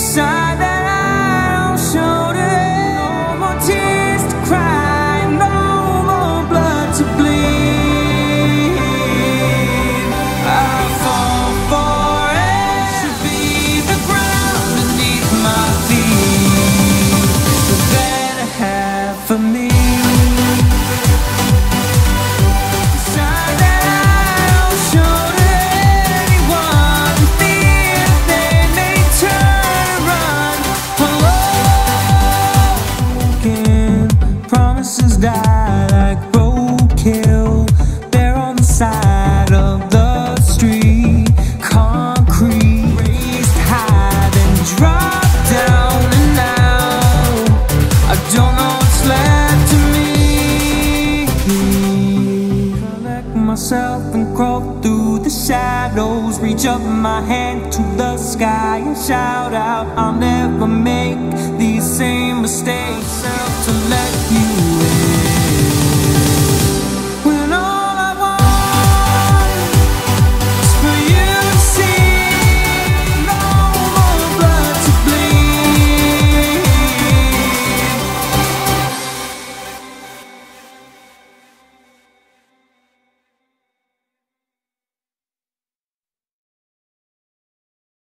the side that I don't shoulder. No more tears to cry, no more blood to bleed. I fall for it, should be the ground beneath my feet, the better half of me. Die like roadkill, they're on the side of the street. Concrete raised high, then dropped down, and now I don't know what's left to me. Collect myself and crawl through the shadows, reach up my hand to the sky and shout out, I'll never make these same mistakes. To let you